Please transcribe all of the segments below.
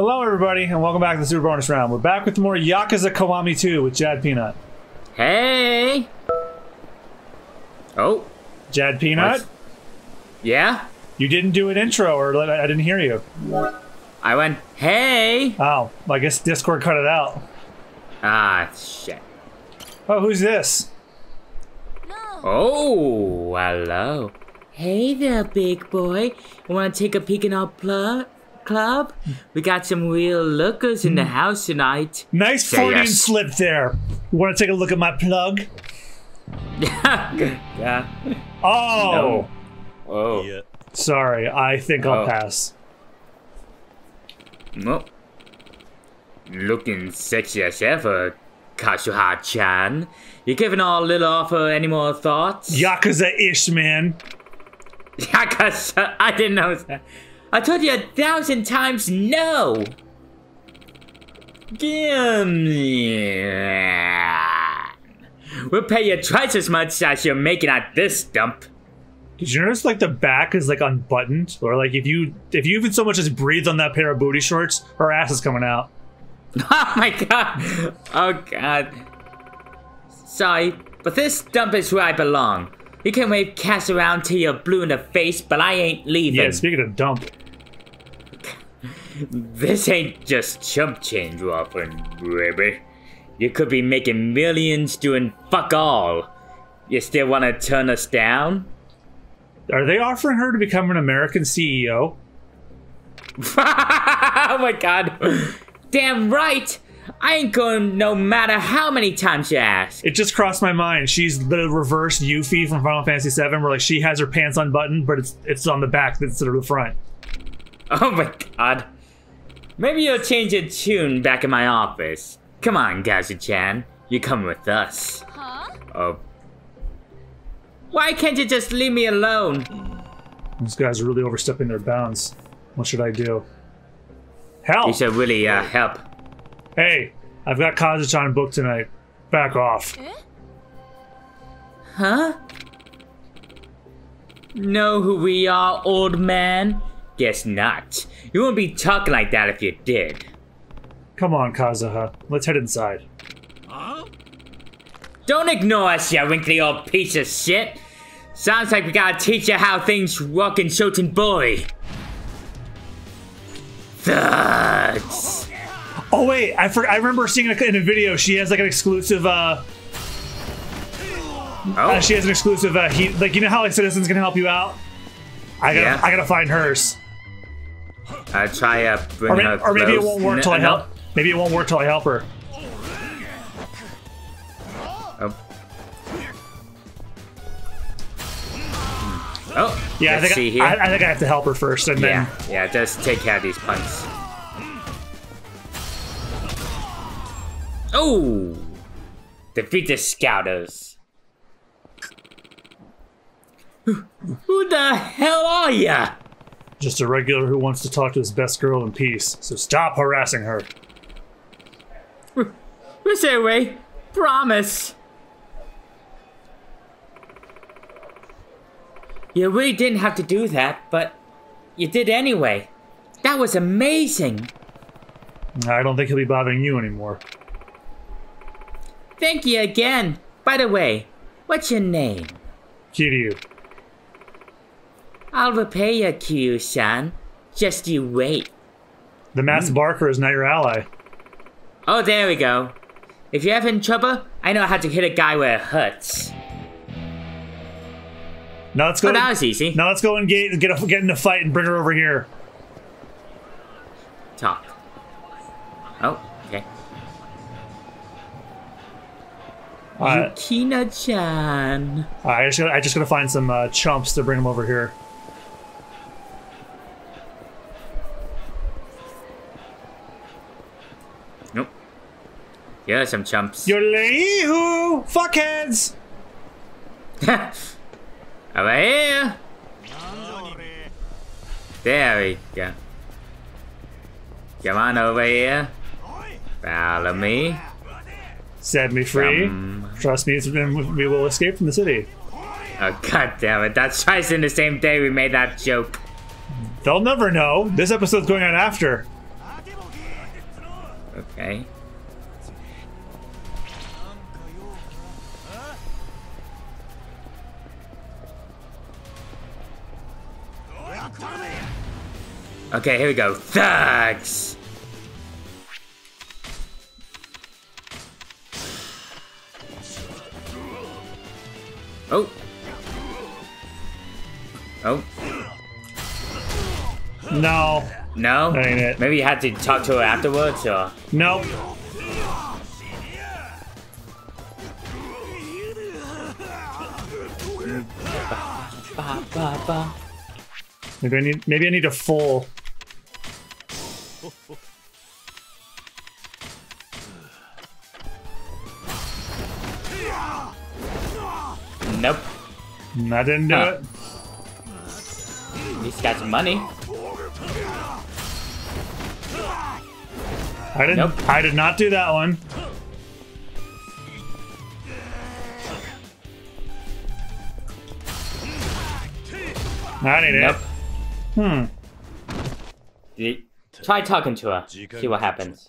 Hello everybody, and welcome back to the Super Bonus Round. We're back with more Yakuza Kiwami 2 with Jad Peanut. Hey! Oh. Jad Peanut? What's... Yeah? You didn't do an intro, or I didn't hear you. I went, hey! Oh, well, I guess Discord cut it out. Ah, shit. Oh, who's this? No. Oh, hello. Hey there, big boy. Want to take a peek in our club? We got some real lookers in the house tonight. Nice Freudian slip there. You want to take a look at my plug? Yeah. Oh. No. Oh. Yeah. Sorry, I think I'll pass. No. Looking sexy as ever, Kazuha-chan. You giving our little offer any more thoughts? Yakuza-ish, man. Yakuza? I didn't know that. I told you 1,000 times no! We'll pay you twice as much as you're making at this dump. Did you notice, like, the back is, like, unbuttoned? Or, like, if you even so much as breathe on that pair of booty shorts, her ass is coming out. Oh my god! Oh god. Sorry, but this dump is where I belong. You can wave cash around till you're blue in the face, but I ain't leaving. Yeah, speaking of dump. This ain't just chump change you're offering, baby. You could be making millions doing fuck all. You still want to turn us down? Are they offering her to become an American CEO? Oh my god. Damn right! I ain't going no matter how many times you ask. It just crossed my mind. She's the reverse Yuffie from Final Fantasy VII, where like she has her pants unbuttoned, but it's on the back that's of the front. Oh my god. Maybe you'll change your tune back in my office. Come on, Gaoshu-chan. You come with us. Huh? Oh. Why can't you just leave me alone? These guys are really overstepping their bounds. What should I do? Help! You should really help. Hey, I've got Kazuha-chan booked tonight. Back off. Huh? Know who we are, old man? Guess not. You wouldn't be talking like that if you did. Come on, Kazuha. Let's head inside. Huh? Don't ignore us, you wrinkly old piece of shit. Sounds like we gotta teach you how things work in Shotenbori. Thugs! Oh wait, I remember seeing in a video she has like an exclusive. She has an exclusive. Like you know how like citizens can help you out. I gotta find hers. I try bring her close. Or maybe it won't work till I help. Maybe it won't work till I help her. Oh yeah, I think I have to help her first, and then just take care of these punks. Oh! Defeat the scouters. Who the hell are ya? Just a regular who wants to talk to his best girl in peace, so stop harassing her. We'll stay away. Promise. You really didn't have to do that, but you did anyway. That was amazing. I don't think he'll be bothering you anymore. Thank you again. By the way, what's your name? Kiryu. I'll repay you, Kiryu-san. Just you wait. The masked barker is not your ally. Oh, there we go. If you're having trouble, I know how to hit a guy where it hurts. Now let's go. Oh, that was easy. Now let's go and get in a fight and bring her over here. Talk. Oh, okay. Yukina-chan. I just gotta find some chumps to bring them over here. Nope. Yeah, some chumps. Yolei-hoo! Fuckheads! Over here! There we go. Come on over here. Follow me. Set me free. Trust me, we will escape from the city. Oh, god damn it. That's twice in the same day we made that joke. They'll never know. This episode's going on after. Okay. Okay, here we go. Thugs! Oh. Oh. No. No? That ain't it. Maybe you had to talk to her afterwards, or? Nope. Maybe I need a full... Nope. I didn't do it. He's got some money. I didn't. Nope. I did not do that one. I didn't. Nope. Try talking to her. See what happens.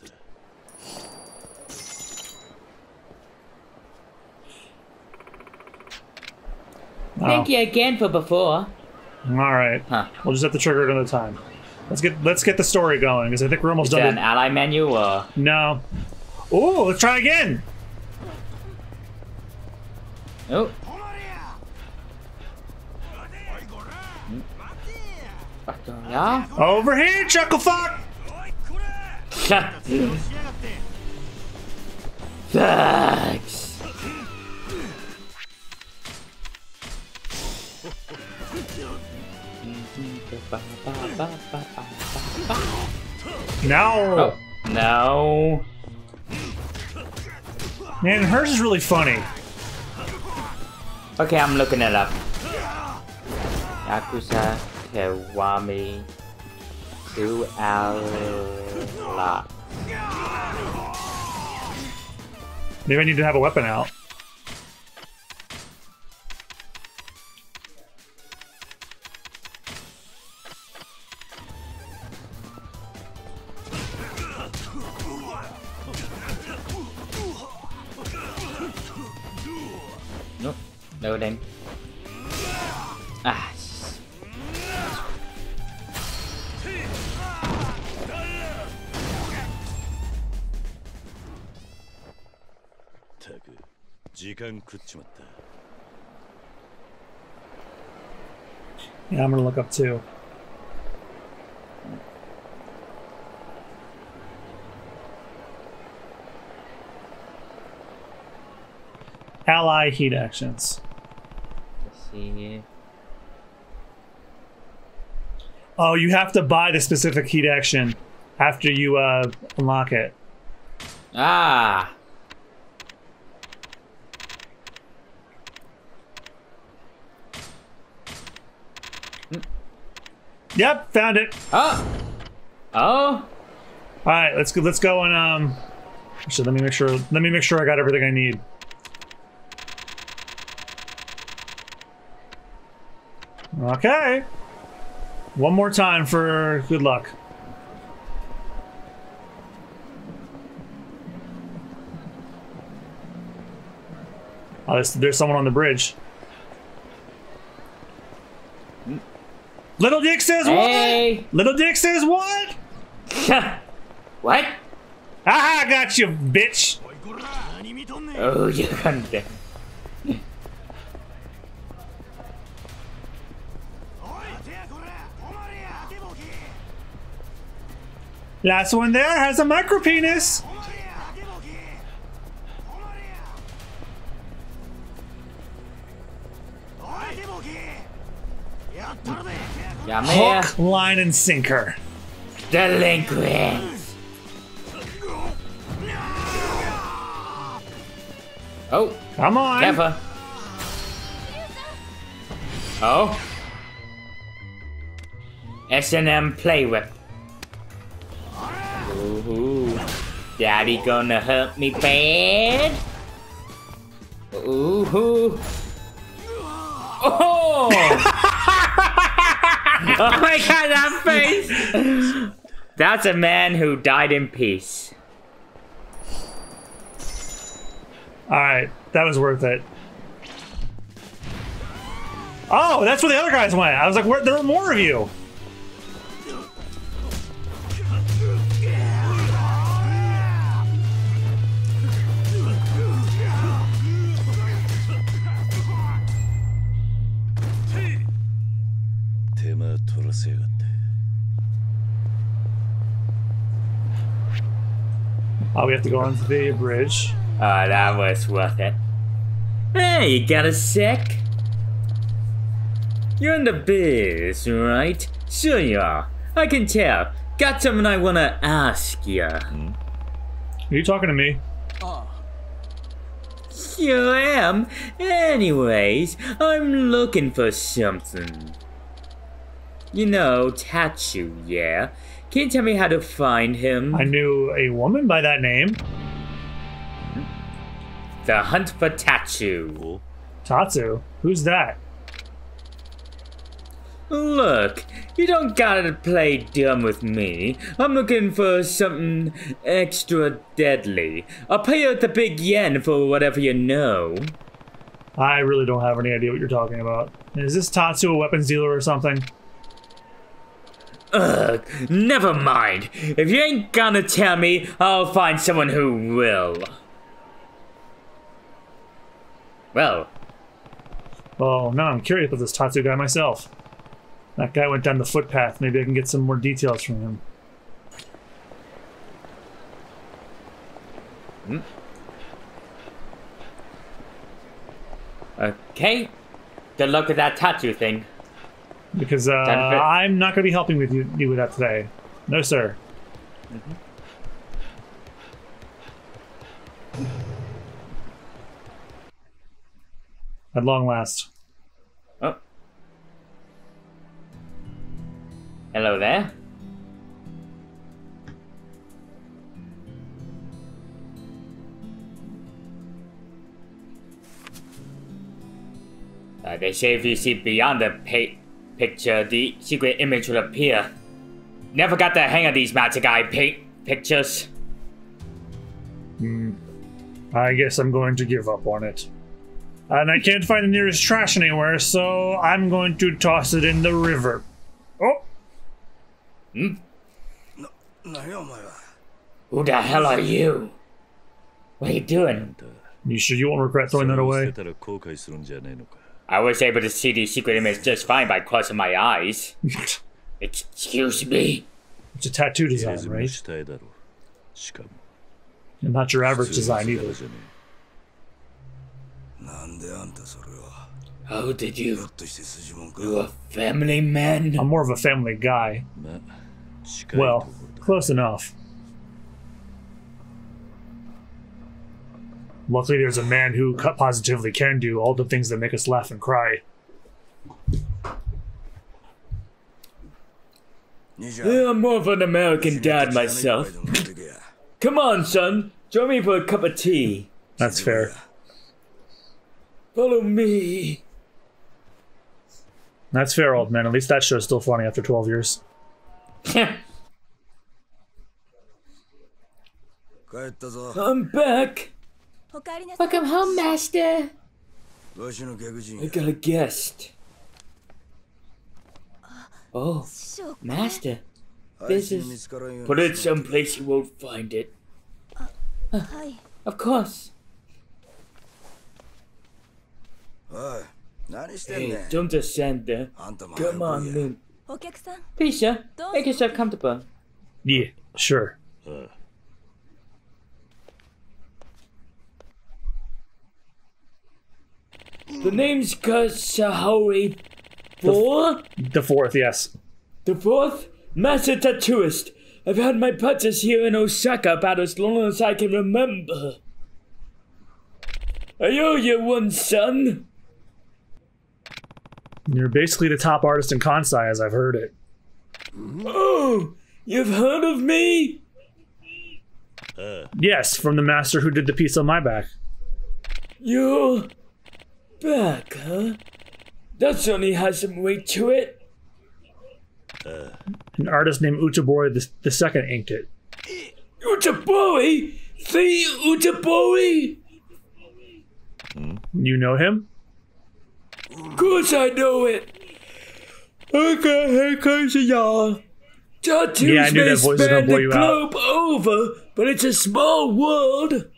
Oh. Thank you again for before. All right. Huh. We'll just have to trigger it another time. Let's get the story going, because I think we're almost done. Is that an ally menu or? No. Ooh, let's try again. Oh. Yeah. Over here, chuckle fuck. Thanks. No. Oh, no. Man, hers is really funny. Okay, I'm looking it up. Yakuza Kiwami 2 Alliance. Maybe I need to have a weapon out. Loading. Ah. Yeah, I'm gonna look up too. Ally heat actions. Oh, you have to buy the specific heat action after you unlock it. Ah. Yep, found it. Oh. Oh. All right, let's go and actually, let me make sure I got everything I need. Okay. One more time for good luck. Oh, there's someone on the bridge. Little Dick says hey. What? Little Dick says what? What? Aha, got you, bitch. Oh, you got me. Last one there has a micro penis. Hook, line, and sinker. Delinquent. Oh, come on. Tampa. Oh. S&M play whip. Ooh, daddy gonna hurt me bad. Ooh. Oh! Oh my god, that face! That's a man who died in peace. Alright, that was worth it. Oh, that's where the other guys went. I was like, where, there were more of you. Oh, we have to go onto the bridge. Oh, that was worth it. Hey, you got a sec? You're in the biz, right? Sure you are. I can tell. Got something I want to ask you. Are you talking to me? Sure am. Anyways, I'm looking for something. You know, Tatsu, yeah? Can you tell me how to find him? I knew a woman by that name. The hunt for Tatsu. Tatsu? Who's that? Look, you don't gotta play dumb with me. I'm looking for something extra deadly. I'll pay you the big yen for whatever you know. I really don't have any idea what you're talking about. Is this Tatsu a weapons dealer or something? Ugh, never mind. If you ain't gonna tell me, I'll find someone who will. Well. Oh, now I'm curious about this Tatsu guy myself. That guy went down the footpath. Maybe I can get some more details from him. Okay. Good luck with that Tatsu thing. Because I'm not going to be helping with you with that today. No, sir. At long last. Oh. Hello there. They say if you see beyond the picture, the secret image will appear. Never got the hang of these magic eye pictures. I guess I'm going to give up on it. And I can't find the nearest trash anywhere, so I'm going to toss it in the river. Oh! Who the hell are you? What are you doing? You sure you won't regret throwing that away? I was able to see the secret image just fine by crossing my eyes. Excuse me? It's a tattoo design, right? And not your average design either. How did you? You a family man? I'm more of a family guy. Well, close enough. Luckily, there's a man who positively can do all the things that make us laugh and cry. I'm more of an American dad myself. Come on, son. Join me for a cup of tea. That's fair. Follow me. That's fair, old man. At least that show's still funny after 12 years. I'm back. Welcome home, Master. I got a guest. Oh, Master. This is... Put it someplace you won't find it. Of course. Hey, don't descend there. Come on, Moon. Please, sir. Make yourself comfortable. Yeah, sure. The name's Kasahori. The fourth, yes. The fourth? Master tattooist. I've had my practice here in Osaka about as long as I can remember. I owe you one, son. You're basically the top artist in Kansai, as I've heard it. Oh, you've heard of me? Yes, from the master who did the piece on my back. You're... back, huh? That certainly has some weight to it. An artist named Utagboi the second inked it. Utagboi? The Utagboi? You know him? Of course I know it. Okay, here comes y'all. Tattoos may span the globe over, but it's a small world.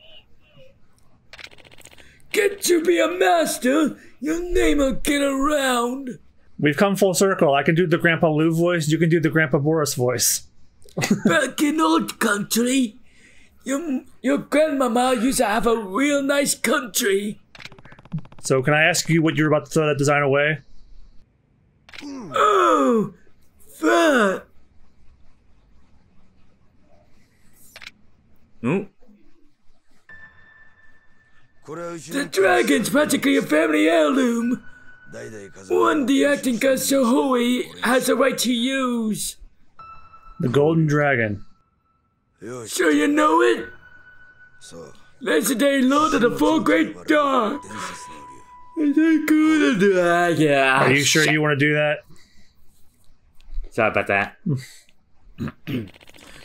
Get to be a master, your name will get around. We've come full circle. I can do the Grandpa Lou voice, you can do the Grandpa Boris voice. Back in old country, your grandmama used to have a real nice country. So can I ask you what you're about to throw that design away? Oh, that. No. The dragon's practically a family heirloom. One the acting Kasahori has a right to use. The golden dragon. Sure you know it? Legendary lord of the four great dogs. Yeah. Are you sure you want to do that? Sorry about that.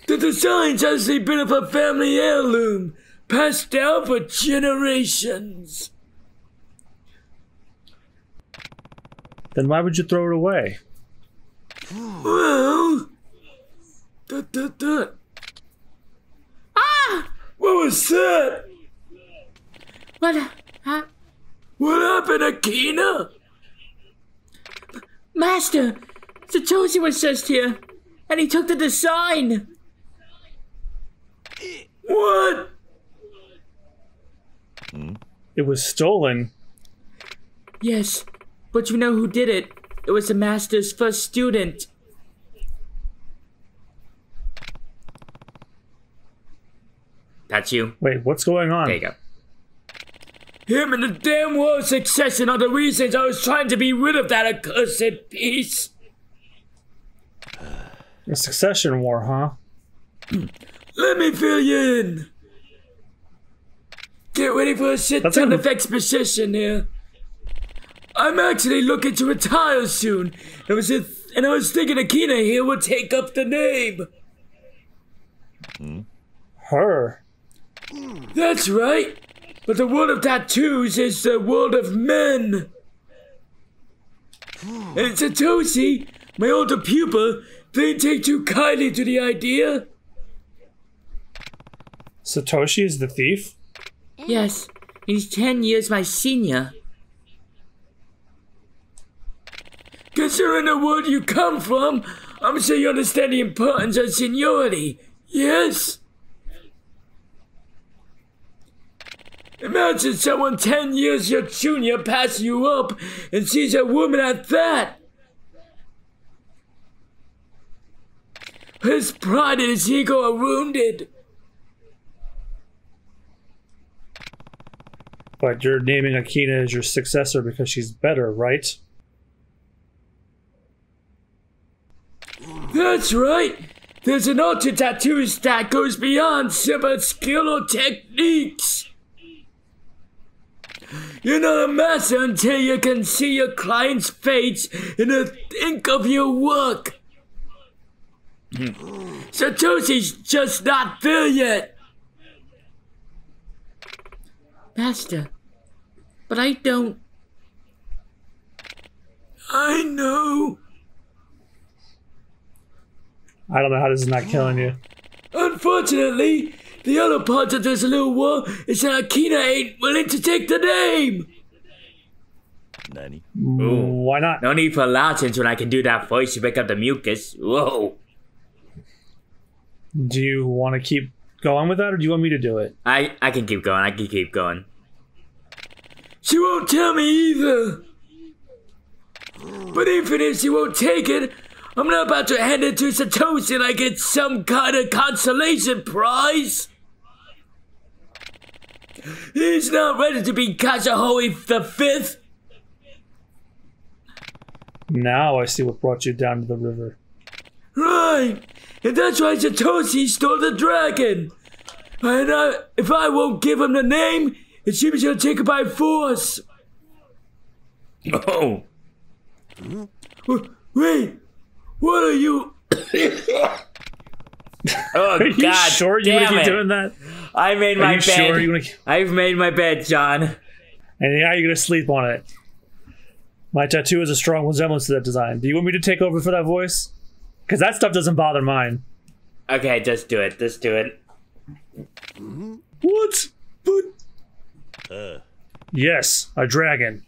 The design's actually been of a family heirloom, passed down for generations. Then why would you throw it away? Well... Ah! What was that? What happened, Akina? Master, Satoshi was just here, and he took the design. What? It was stolen. Yes, but you know who did it. It was the master's first student. That's you. Wait, what's going on? There you go. Him and the damn world succession are the reasons I was trying to be rid of that accursed piece. A succession war, huh? Let me fill you in. Get ready for a shit ton of exposition here. I'm actually looking to retire soon. I was thinking Akina here would take up the name. Her. That's right. But the world of tattoos is the world of men. And Satoshi, my older pupil, didn't take too kindly to the idea. Satoshi is the thief? Yes, he's 10 years my senior. Considering the world you come from, I'm sure you understand the importance of seniority, yes? Imagine someone 10 years your junior passes you up and sees a woman at that. His pride and his ego are wounded. But you're naming Akina as your successor because she's better, right? That's right! There's an art to tattoos that goes beyond simple skill or techniques! You're not a master until you can see your client's face in the ink of your work! Satoshi's just not there yet! Master, but I don't... I know. I don't know how this is not killing you. Unfortunately, the other part of this little war is that Akina ain't willing to take the name. Nanny. Why not? No need for Latins when I can do that voice to pick up the mucus. Whoa. Do you want to keep going with that, or do you want me to do it? I can keep going. I can keep going. She won't tell me either. But even if she won't take it, I'm not about to hand it to Satoshi like it's some kind of consolation prize. He's not ready to be Katsuhori the Fifth. Now I see what brought you down to the river. Right. And that's why Satoshi stole the dragon. And if I won't give him the name, it seems he'll take it by force. Oh. Wait, what are you? Oh, are God, sure you want to keep doing that? I made my bed. I've made my bed, John. And now you're going to sleep on it. My tattoo is a strong resemblance to that design. Do you want me to take over for that voice? Because that stuff doesn't bother mine. Okay, just do it. Just do it. What? But... Yes, a dragon.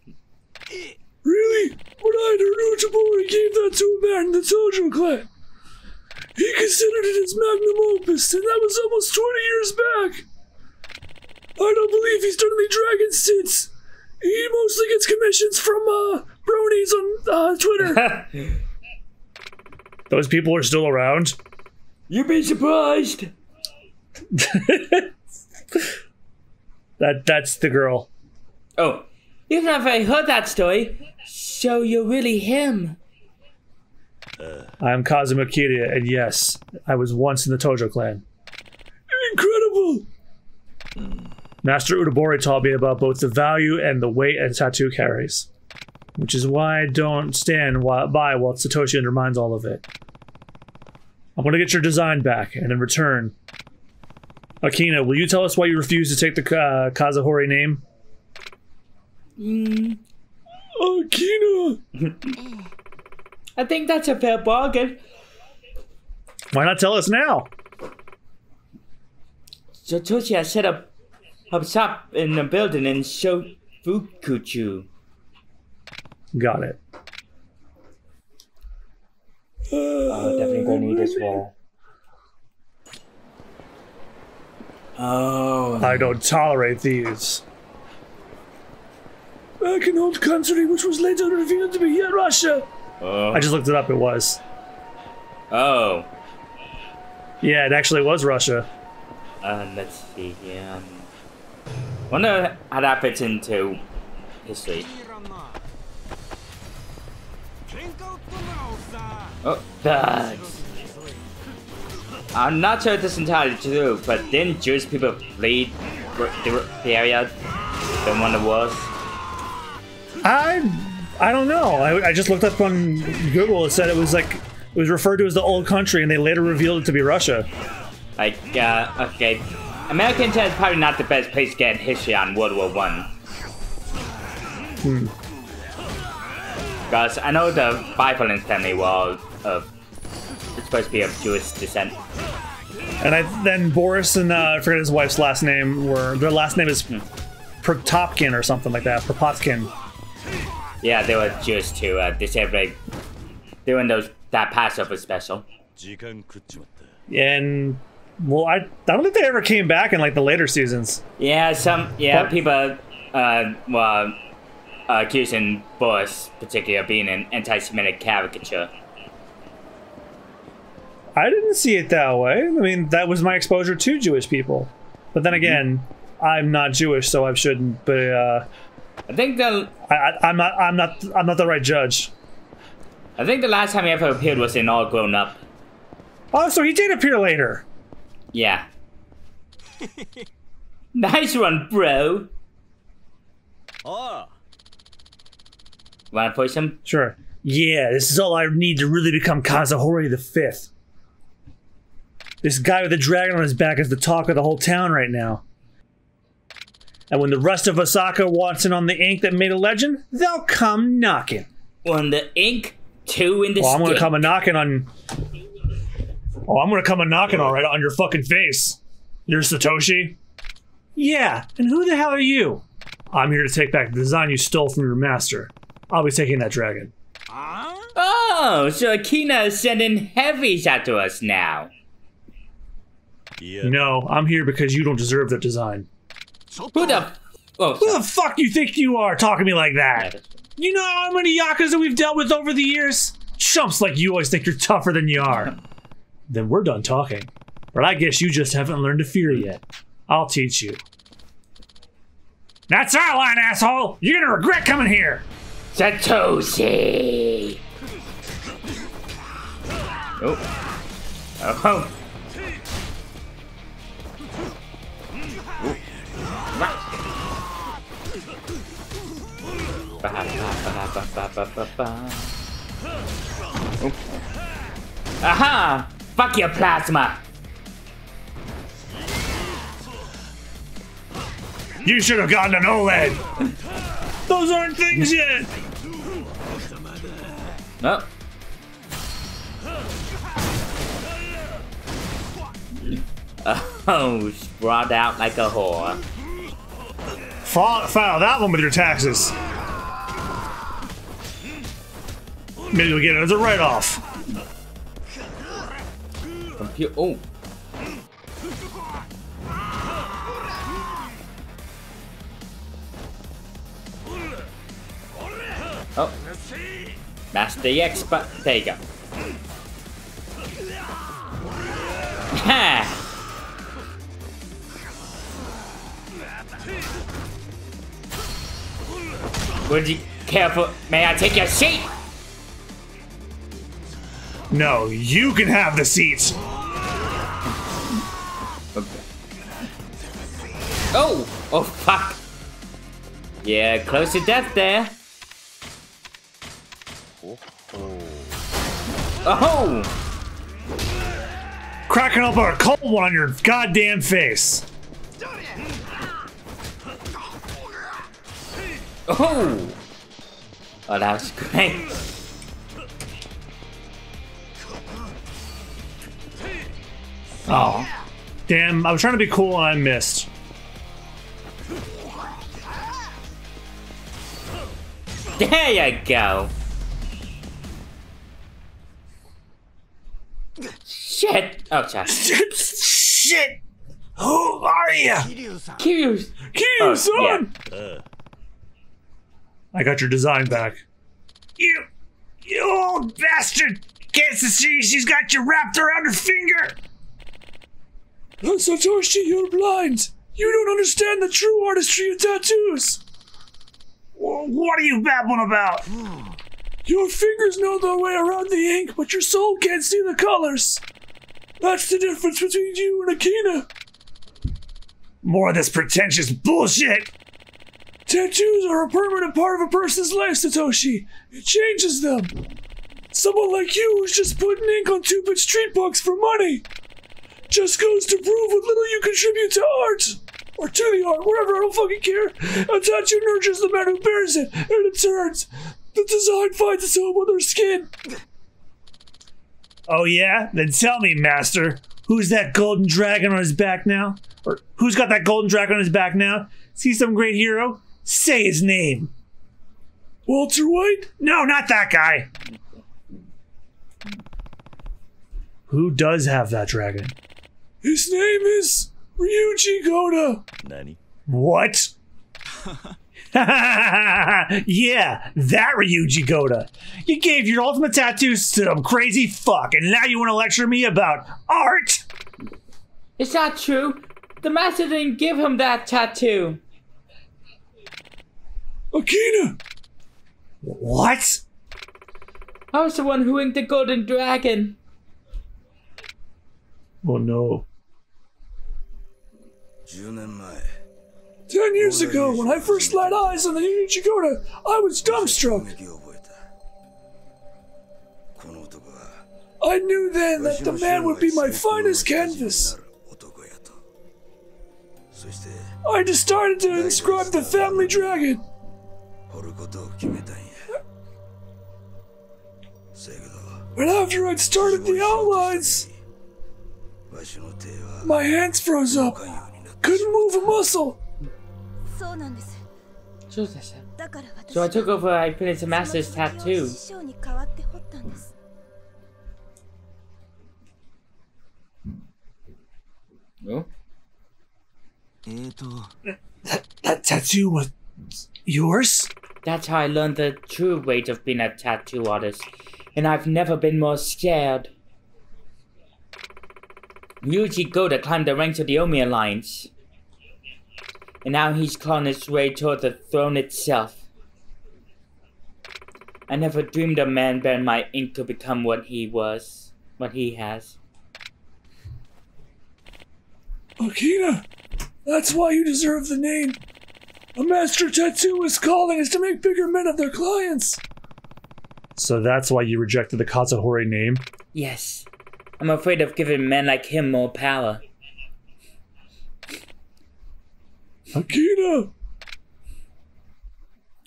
Really? When I knew Tojabori gave that to a man in the Tojo Clan, he considered it his magnum opus, and that was almost 20 years back. I don't believe he's done any dragons since. He mostly gets commissions from bronies on Twitter. Those people are still around. You'd be surprised. That's the girl. Oh, you've never heard that story, so you're really him. I'm Kazuma Kiryu, and yes, I was once in the Tojo Clan. Incredible. Master Utagboi taught me about both the value and the weight a tattoo carries, which is why I don't stand by while Satoshi undermines all of it. I'm going to get your design back, and in return, Akina, will you tell us why you refuse to take the Kasahori name? Akina! I think that's a fair bargain. Why not tell us now? Satoshi has set up shop in a building in Shofukucho. Got it. Oh, definitely gonna need this wall. Oh. I don't tolerate these. Back in old country, which was later revealed to be here, Russia. Oh. I just looked it up. It was. Oh. Yeah, it actually was Russia. Let's see. Yeah. Wonder how that fits into history. Oh, thugs. I'm not sure if this is entirely true, but then Jewish people flee the area from one of the wars. I don't know. I just looked up on Google. It said it was like it was referred to as the old country, and they later revealed it to be Russia. Like, okay, American intelligence is probably not the best place to get history on World War I. Because I know the Bible and family were all of, it's supposed to be of Jewish descent. And then Boris and I forget his wife's last name were, their last name is Protopkin or something like that, Propotkin. Yeah, they were Jewish too. They said they doing those that Passover special. And well, I don't think they ever came back in like the later seasons. Yeah, but people were accusing Boris, particularly, of being an anti-Semitic caricature. I didn't see it that way. I mean, that was my exposure to Jewish people. But then again, I'm not Jewish, so I shouldn't. But I think I'm not the right judge. I think the last time he ever appeared was in All Grown Up. Oh, so he did appear later. Yeah. Nice one, bro. Oh. Wanna play some? Sure. Yeah, this is all I need to really become Kazuhori the Fifth. This guy with the dragon on his back is the talk of the whole town right now. And when the rest of Osaka wants in on the ink that made a legend, they'll come knocking. On the ink, two in the stink. I'm gonna come a knocking on. Oh, I'm gonna come a knocking all right on your fucking face. You're Satoshi? Yeah, and who the hell are you? I'm here to take back the design you stole from your master. I'll be taking that dragon. Oh, so Akina is sending heavies out to us now. Yeah. No, I'm here because you don't deserve that design. Who the fuck you think you are talking to me like that? You know how many Yakuza we've dealt with over the years? Chumps like you always think you're tougher than you are. Then we're done talking. But I guess you just haven't learned to fear yet. I'll teach you. That's our line, asshole! You're gonna regret coming here! Satoshi! Oh. Oh. Ba, ba, ba, ba, ba, ba. Oh. Aha! Fuck your plasma! You should have gotten an OLED. Those aren't things yet. No. Oh, brought out like a whore. File that one with your taxes. Maybe we'll get it as a write-off. Oh. Oh. That's the expert. There you go. Ha! Would you careful? May I take your seat? No, you can have the seats. Okay. Oh! Oh, fuck! Yeah, close to death there. Oh! Cracking up a cold one on your goddamn face. Oh! Oh, that was great. Oh. Damn, I was trying to be cool and I missed. There you go. Shit. Oh, sorry. Shit. Who are you? Kiryu. Kiryu-san. Oh, yeah. I got your design back. You old bastard. Can't see she's got you wrapped around her finger. No, Satoshi, you're blind. You don't understand the true artistry of tattoos. What are you babbling about? Your fingers know their way around the ink, but your soul can't see the colors. That's the difference between you and Akina. More of this pretentious bullshit. Tattoos are a permanent part of a person's life, Satoshi. It changes them. Someone like you who's just putting ink on two-bit street bucks for money. Just goes to prove what little you contribute to art, or to the art, wherever, I don't fucking care. A tattoo nurtures the man who bears it, and in turn, the design finds its home on their skin. Oh yeah? Then tell me, master, who's that golden dragon on his back now? Or who's got that golden dragon on his back now? See some great hero? Say his name. Walter White? No, not that guy. Who does have that dragon? His name is Ryuji Goda. Nani? What? Yeah, that Ryuji Goda. You gave your ultimate tattoos to some crazy fuck, and now you want to lecture me about art? It's not true. The master didn't give him that tattoo. Akina! What? I was the one who inked the golden dragon. Oh no. 10 years ago, when I first laid eyes on the Ryuji Goda, I was dumbstruck. I knew then that the man would be my finest canvas. I decided to inscribe the family dragon. But after I'd started the outlines, my hands froze up. Couldn't move a muscle. So I took over. I finished the master's tattoo. No. That tattoo was yours? That's how I learned the true weight of being a tattoo artist, and I've never been more scared. Ryuji Goda climbed the ranks of the Omi Alliance, and now he's clawing his way toward the throne itself. I never dreamed a man bearing my ink could become what he was, what he has. Akina, that's why you deserve the name. A master tattooist calling is to make bigger men of their clients. So that's why you rejected the Katsuhori name? Yes. I'm afraid of giving men like him more power. Akina!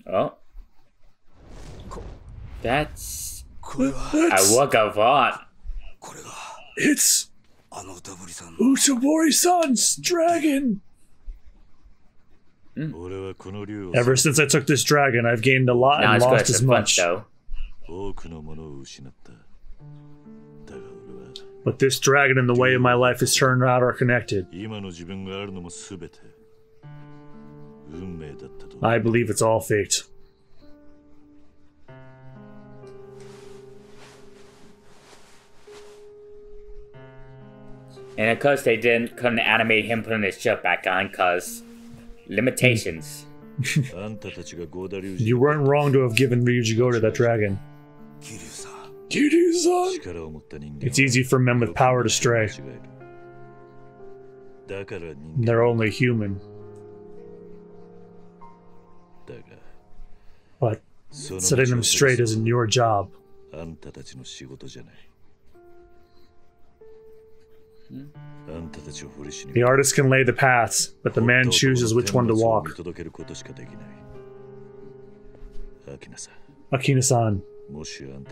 Oh. That's... what I thought. It's... Utagboi-san's dragon! Mm. Ever since I took this dragon, I've gained a lot and lost as much. But this dragon and the way of my life is turned out or connected. I believe it's all fate. And of course they didn't come to animate him putting his shirt back on, cause limitations. You weren't wrong to have given Ryuji Goda that dragon. Kiryu-san! It's easy for men with power to stray. They're only human. But setting them straight isn't your job. The artist can lay the paths, but the man chooses which one to walk. Akina-san,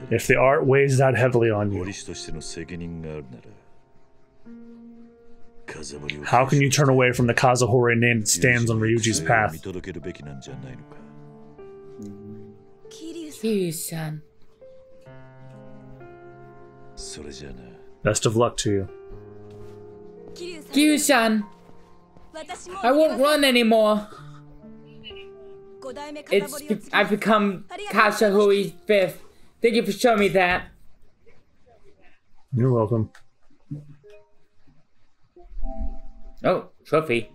if the art weighs that heavily on you, how can you turn away from the Kazahori name that stands on Ryuji's path? Kiryu-san. Best of luck to you. Kiryu-san, I won't run anymore. I've become Katsuhori 5th. Thank you for showing me that. You're welcome. Oh, trophy.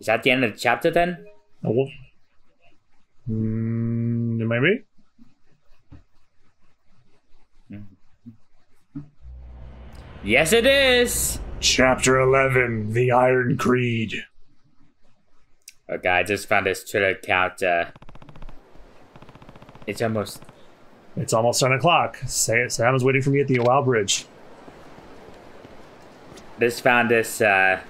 Is that the end of the chapter then? Oh, well. It might be. Yes, it is. Chapter 11, The Iron Creed. Okay, I just found this Twitter account. It's almost 10 o'clock. Sam's waiting for me at the Owl Bridge. Just found this Twitter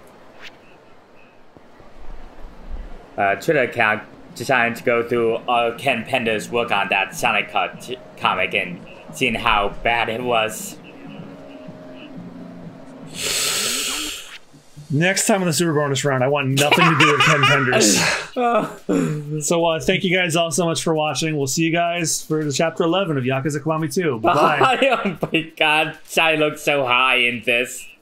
account deciding to go through all Ken Penders' work on that Sonic comic and seeing how bad it was. Next time on the Super Bonus Round, I want nothing to do with Ken Penders. So thank you guys all so much for watching. We'll see you guys for the Chapter 11 of Yakuza Kiwami 2. Bye-bye. Oh my god, I look so high in this.